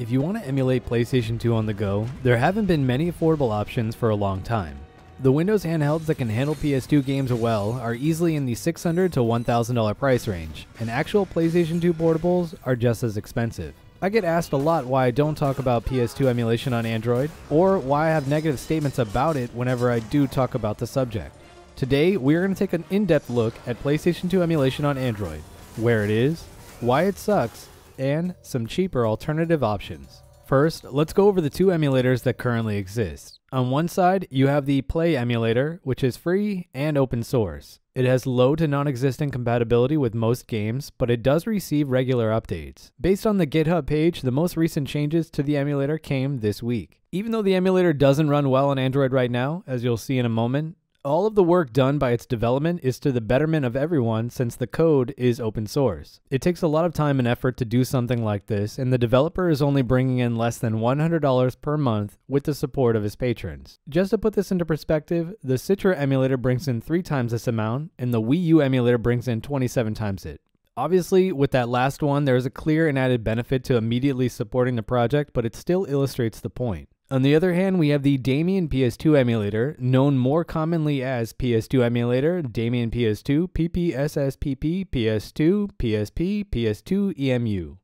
If you want to emulate PlayStation 2 on the go, there haven't been many affordable options for a long time. The Windows handhelds that can handle PS2 games well are easily in the $600 to $1,000 price range, and actual PlayStation 2 portables are just as expensive. I get asked a lot why I don't talk about PS2 emulation on Android, or why I have negative statements about it whenever I do talk about the subject. Today, we are going to take an in-depth look at PlayStation 2 emulation on Android, where it is, why it sucks, and some cheaper alternative options. First, let's go over the two emulators that currently exist. On one side, you have the Play emulator, which is free and open source. It has low to non-existent compatibility with most games, but it does receive regular updates. Based on the GitHub page, the most recent changes to the emulator came this week. Even though the emulator doesn't run well on Android right now, as you'll see in a moment, all of the work done by its development is to the betterment of everyone since the code is open source. It takes a lot of time and effort to do something like this, and the developer is only bringing in less than $100 per month with the support of his patrons. Just to put this into perspective, the Citra emulator brings in 3 times this amount, and the Wii U emulator brings in 27 times it. Obviously, with that last one, there is a clear and added benefit to immediately supporting the project, but it still illustrates the point. On the other hand, we have the DamonPS2 emulator, known more commonly as PS2 emulator, DamonPS2, PPSSPP, PS2, PSP, PS2, EMU.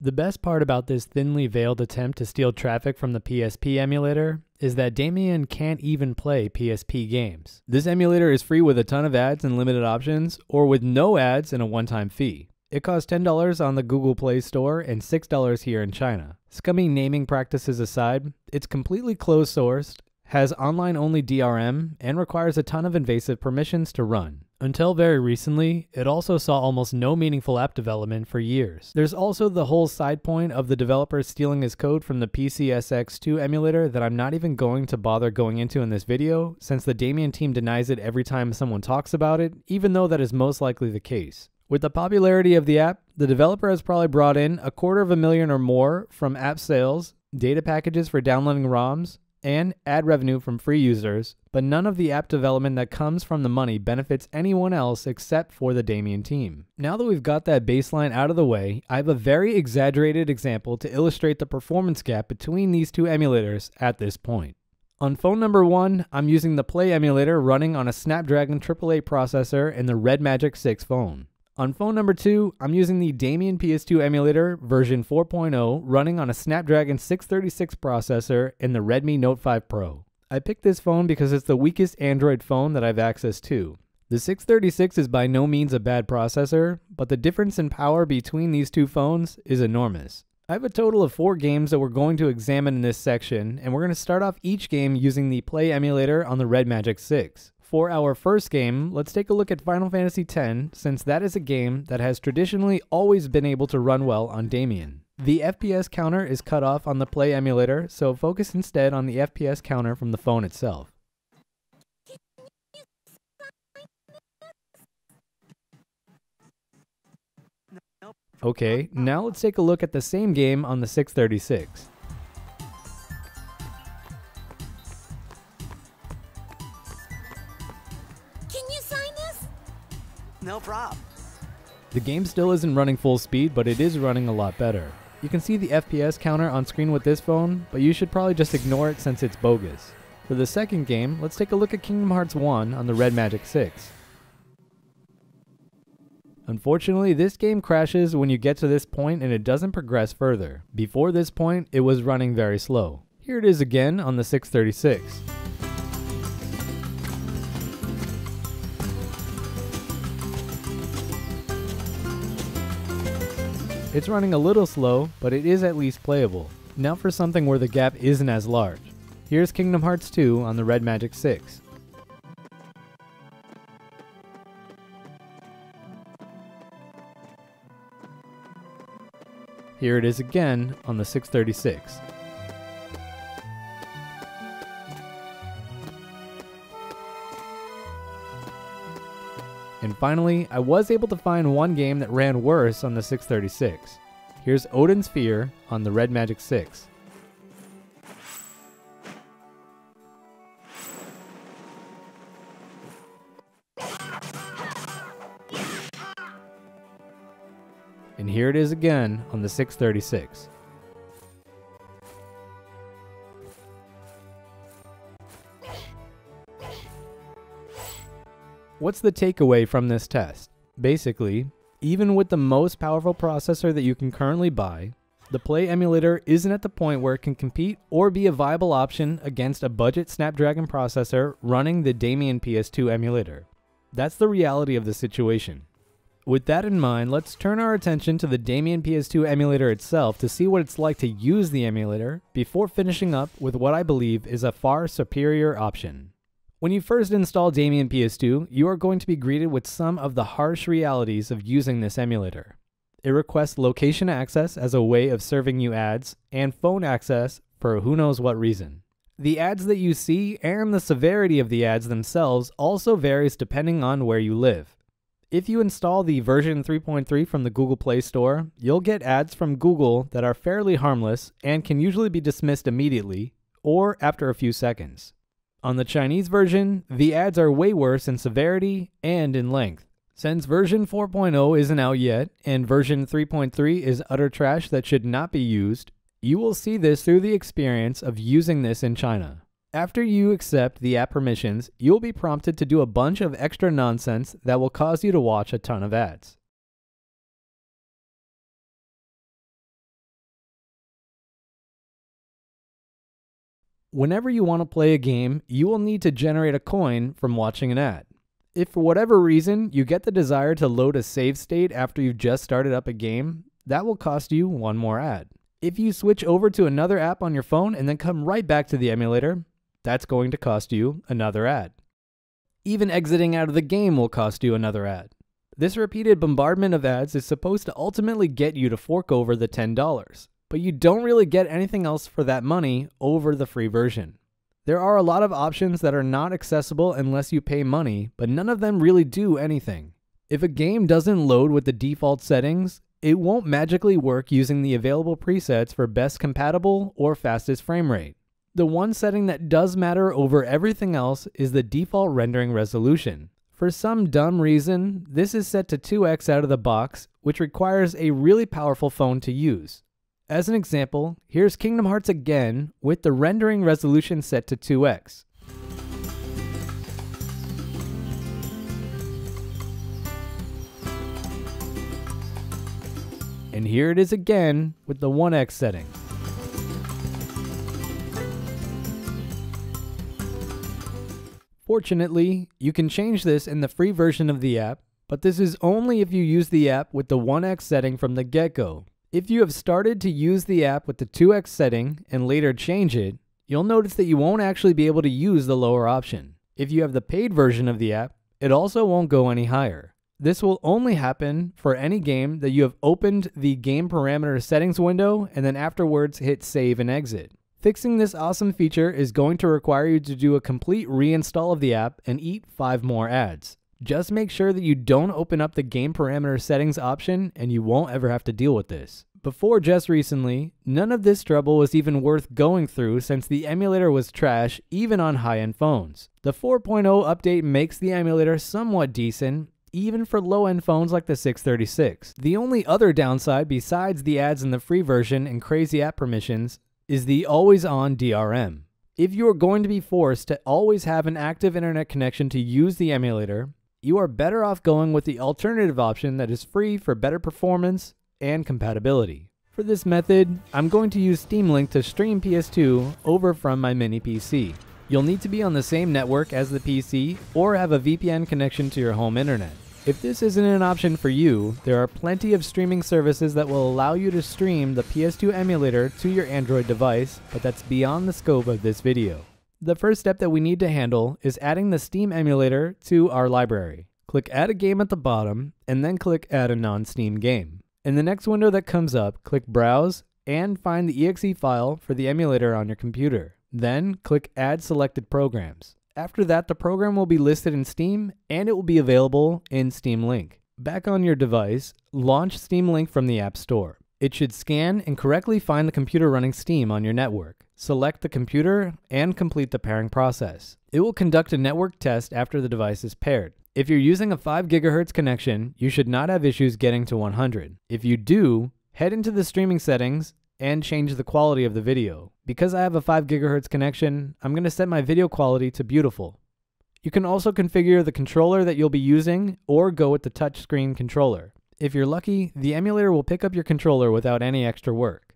The best part about this thinly veiled attempt to steal traffic from the PSP emulator is that Damien can't even play PSP games. This emulator is free with a ton of ads and limited options, or with no ads and a one-time fee. It costs $10 on the Google Play Store and $6 here in China. Scummy naming practices aside, it's completely closed-sourced, has online-only DRM, and requires a ton of invasive permissions to run. Until very recently, it also saw almost no meaningful app development for years. There's also the whole side point of the developer stealing his code from the PCSX2 emulator that I'm not even going to bother going into in this video, since the Damien team denies it every time someone talks about it, even though that is most likely the case. With the popularity of the app, the developer has probably brought in $250,000 or more from app sales, data packages for downloading ROMs, and ad revenue from free users, but none of the app development that comes from the money benefits anyone else except for the Damien team. Now that we've got that baseline out of the way, I have a very exaggerated example to illustrate the performance gap between these two emulators at this point. On phone number 1, I'm using the Play emulator running on a Snapdragon 888 processor and the Red Magic 6 phone. On phone number 2, I'm using the DamonPS2 emulator version 4.0 running on a Snapdragon 636 processor and the Redmi Note 5 Pro. I picked this phone because it's the weakest Android phone that I've access to. The 636 is by no means a bad processor, but the difference in power between these two phones is enormous. I have a total of 4 games that we're going to examine in this section, and we're going to start off each game using the Play emulator on the Red Magic 6. For our first game, let's take a look at Final Fantasy X, since that is a game that has traditionally always been able to run well on Damien. The FPS counter is cut off on the Play emulator, so focus instead on the FPS counter from the phone itself. Okay, now let's take a look at the same game on the 636. No problem. The game still isn't running full speed, but it is running a lot better. You can see the FPS counter on screen with this phone, but you should probably just ignore it since it's bogus. For the second game, let's take a look at Kingdom Hearts 1 on the Red Magic 6. Unfortunately, this game crashes when you get to this point and it doesn't progress further. Before this point, it was running very slow. Here it is again on the 636. It's running a little slow, but it is at least playable. Now for something where the gap isn't as large. Here's Kingdom Hearts 2 on the Red Magic 6. Here it is again on the 636. And finally, I was able to find one game that ran worse on the 636. Here's Odin's Sphere on the Red Magic 6. And here it is again on the 636. What's the takeaway from this test? Basically, even with the most powerful processor that you can currently buy, the Play emulator isn't at the point where it can compete or be a viable option against a budget Snapdragon processor running the DamonPS2 emulator. That's the reality of the situation. With that in mind, let's turn our attention to the DamonPS2 emulator itself to see what it's like to use the emulator before finishing up with what I believe is a far superior option. When you first install DamonPS2, you are going to be greeted with some of the harsh realities of using this emulator. It requests location access as a way of serving you ads and phone access for who knows what reason. The ads that you see and the severity of the ads themselves also varies depending on where you live. If you install the version 3.3 from the Google Play Store, you'll get ads from Google that are fairly harmless and can usually be dismissed immediately or after a few seconds. On the Chinese version, the ads are way worse in severity and in length. Since version 4.0 isn't out yet and version 3.3 is utter trash that should not be used, you will see this through the experience of using this in China. After you accept the app permissions, you'll be prompted to do a bunch of extra nonsense that will cause you to watch a ton of ads. Whenever you want to play a game, you will need to generate a coin from watching an ad. If for whatever reason you get the desire to load a save state after you've just started up a game, that will cost you one more ad. If you switch over to another app on your phone and then come right back to the emulator, that's going to cost you another ad. Even exiting out of the game will cost you another ad. This repeated bombardment of ads is supposed to ultimately get you to fork over the $10, but you don't really get anything else for that money over the free version. There are a lot of options that are not accessible unless you pay money, but none of them really do anything. If a game doesn't load with the default settings, it won't magically work using the available presets for best compatible or fastest frame rate. The one setting that does matter over everything else is the default rendering resolution. For some dumb reason, this is set to 2x out of the box, which requires a really powerful phone to use. As an example, here's Kingdom Hearts again with the rendering resolution set to 2x. And here it is again with the 1x setting. Fortunately, you can change this in the free version of the app, but this is only if you use the app with the 1x setting from the get-go. If you have started to use the app with the 2x setting and later change it, you'll notice that you won't actually be able to use the lower option. If you have the paid version of the app, it also won't go any higher. This will only happen for any game that you have opened the game parameter settings window and then afterwards hit save and exit. Fixing this awesome feature is going to require you to do a complete reinstall of the app and eat 5 more ads. Just make sure that you don't open up the game parameter settings option and you won't ever have to deal with this. Before just recently, none of this trouble was even worth going through since the emulator was trash even on high-end phones. The 4.0 update makes the emulator somewhat decent, even for low-end phones like the 636. The only other downside besides the ads in the free version and crazy app permissions is the always-on DRM. If you are going to be forced to always have an active internet connection to use the emulator, you are better off going with the alternative option that is free for better performance and compatibility. For this method, I'm going to use Steam Link to stream PS2 over from my mini PC. You'll need to be on the same network as the PC or have a VPN connection to your home internet. If this isn't an option for you, there are plenty of streaming services that will allow you to stream the PS2 emulator to your Android device, but that's beyond the scope of this video. The first step that we need to handle is adding the Steam emulator to our library. Click Add a Game at the bottom, and then click Add a Non-Steam Game. In the next window that comes up, click Browse and find the .exe file for the emulator on your computer. Then, click Add Selected Programs. After that, the program will be listed in Steam, and it will be available in Steam Link. Back on your device, launch Steam Link from the App Store. It should scan and correctly find the computer running Steam on your network. Select the computer and complete the pairing process. It will conduct a network test after the device is paired. If you're using a 5 GHz connection, you should not have issues getting to 100. If you do, head into the streaming settings and change the quality of the video. Because I have a 5 GHz connection, I'm going to set my video quality to beautiful. You can also configure the controller that you'll be using or go with the touchscreen controller. If you're lucky, the emulator will pick up your controller without any extra work.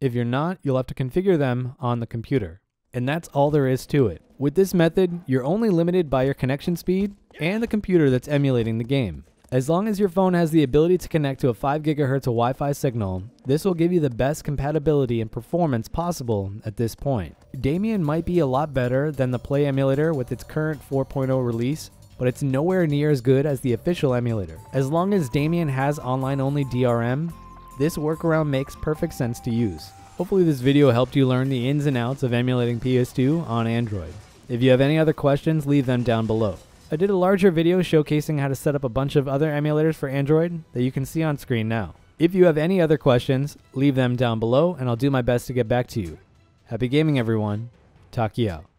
If you're not, you'll have to configure them on the computer. And that's all there is to it. With this method, you're only limited by your connection speed and the computer that's emulating the game. As long as your phone has the ability to connect to a 5 GHz Wi-Fi signal, this will give you the best compatibility and performance possible at this point. Damien might be a lot better than the Play emulator with its current 4.0 release, but it's nowhere near as good as the official emulator. As long as Damien has online-only DRM, this workaround makes perfect sense to use. Hopefully this video helped you learn the ins and outs of emulating PS2 on Android. If you have any other questions, leave them down below. I did a larger video showcasing how to set up a bunch of other emulators for Android that you can see on screen now. If you have any other questions, leave them down below and I'll do my best to get back to you. Happy gaming everyone, Taki out.